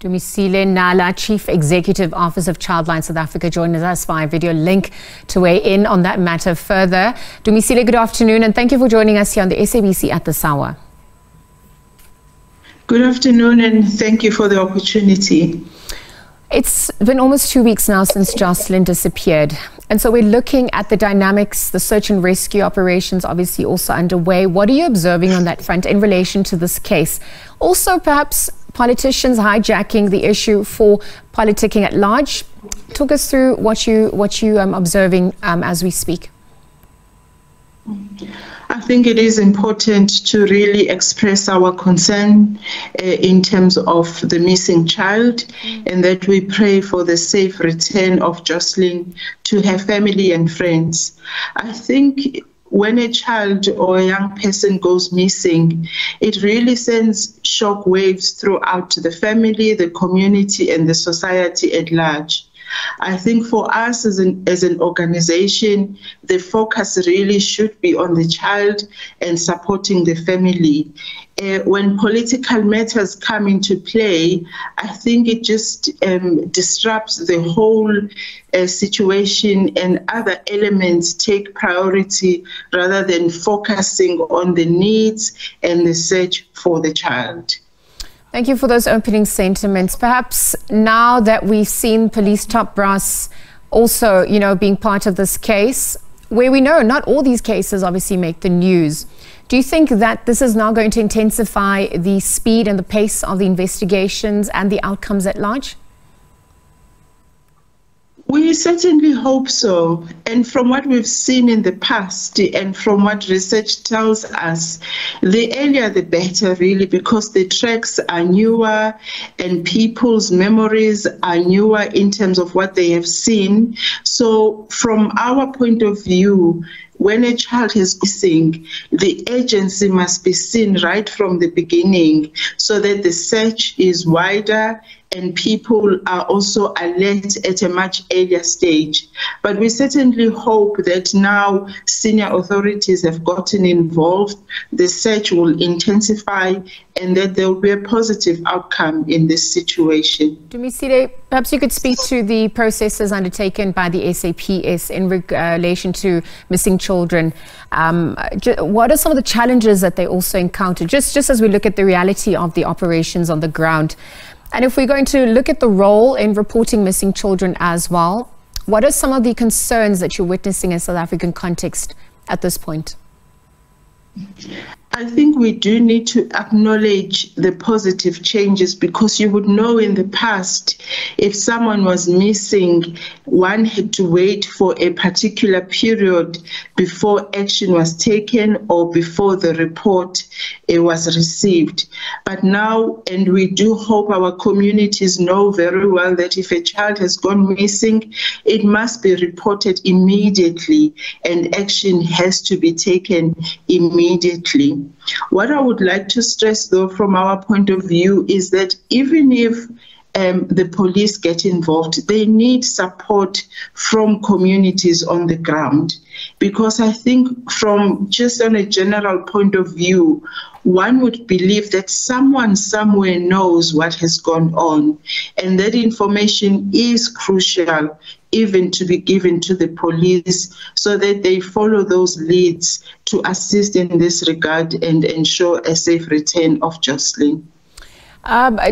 Dumisile Nala, Chief Executive Officer of Childline South Africa, joins us via video link to weigh in on that matter further. Dumisile, good afternoon and thank you for joining us here on the SABC at this hour. Good afternoon and thank you for the opportunity. It's been almost 2 weeks now since Joslin disappeared. And so we're looking at the dynamics, the search and rescue operations obviously also underway. What are you observing on that front in relation to this case? Also, perhaps politicians hijacking the issue for politicking at large. Talk us through what you are observing as we speak. I think it is important to really express our concern in terms of the missing child, and that we pray for the safe return of Joslin to her family and friends. I think when a child or a young person goes missing, it really sends shock waves throughout the family, the community, and the society at large. I think for us as an organization, the focus really should be on the child and supporting the family. When political matters come into play, I think it just disrupts the whole situation, and other elements take priority rather than focusing on the needs and the search for the child. Thank you for those opening sentiments. Perhaps now that we've seen police top brass also, you know, being part of this case, where we know not all these cases obviously make the news, do you think that this is now going to intensify the speed and the pace of the investigations and the outcomes at large? We certainly hope so, and from what we've seen in the past and from what research tells us, the earlier the better really, because the tracks are newer and people's memories are newer in terms of what they have seen. So from our point of view, when a child is missing, the urgency must be seen right from the beginning so that the search is wider and people are also alert at a much earlier stage. But we certainly hope that now senior authorities have gotten involved, the search will intensify, and that there will be a positive outcome in this situation. Dumisile, perhaps you could speak to the processes undertaken by the SAPS in relation to missing children. What are some of the challenges that they also encounter, just as we look at the reality of the operations on the ground? And if we're going to look at the role in reporting missing children as well, what are some of the concerns that you're witnessing in South African context at this point? I think we do need to acknowledge the positive changes, because you would know in the past, if someone was missing, one had to wait for a particular period before action was taken or before the report was received. But now, and we do hope our communities know very well that if a child has gone missing, it must be reported immediately and action has to be taken immediately. What I would like to stress, though, from our point of view, is that even if the police get involved, they need support from communities on the ground. Because I think from just on a general point of view, one would believe that someone somewhere knows what has gone on, and that information is crucial even to be given to the police so that they follow those leads to assist in this regard and ensure a safe return of Joslin.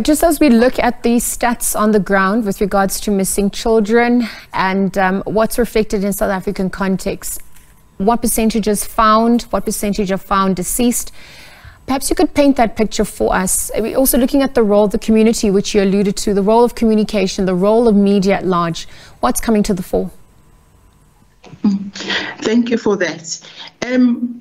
Just as we look at the stats on the ground with regards to missing children and what's reflected in South African context, what percentage is found, what percentage are found deceased? Perhaps you could paint that picture for us. We're also looking at the role of the community, which you alluded to, the role of communication, the role of media at large. What's coming to the fore? Thank you for that.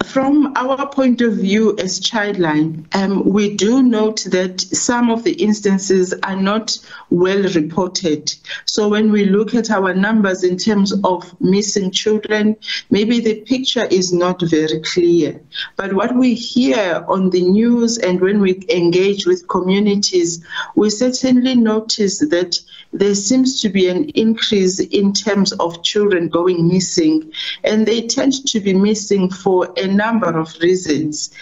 From our point of view as Childline, we do note that some of the instances are not well reported. So when we look at our numbers in terms of missing children, maybe the picture is not very clear. But what we hear on the news and when we engage with communities, we certainly notice that there seems to be an increase in terms of children going missing, and they tend to be missing for a number of reasons,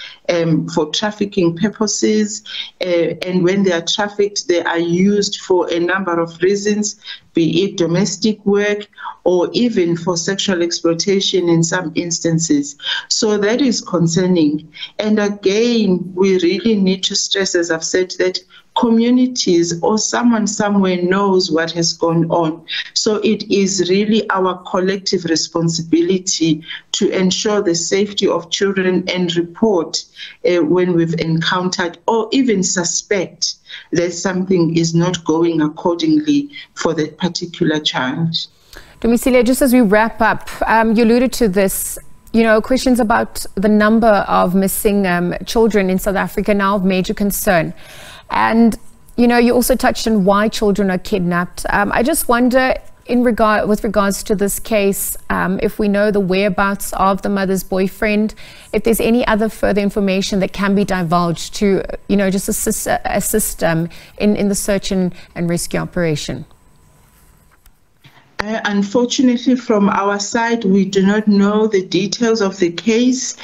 for trafficking purposes, and when they are trafficked, they are used for a number of reasons, be it domestic work or even for sexual exploitation in some instances. So that is concerning. And again, we really need to stress, as I've said, that communities or someone somewhere knows what has gone on. So it is really our collective responsibility to ensure the safety of children and report when we've encountered or even suspect that something is not going accordingly for that particular child. Dumisile, just as we wrap up, you alluded to this, you know, questions about the number of missing children in South Africa now of major concern. And, you know, you also touched on why children are kidnapped. I just wonder, with regards to this case, if we know the whereabouts of the mother's boyfriend, if there's any other further information that can be divulged to, you know, just assist in the search and rescue operation. Unfortunately, from our side, we do not know the details of the case,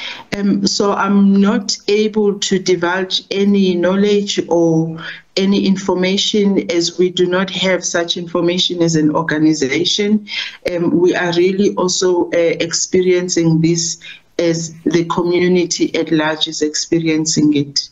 so I'm not able to divulge any knowledge or any information, as we do not have such information as an organization. We are really also experiencing this as the community at large is experiencing it.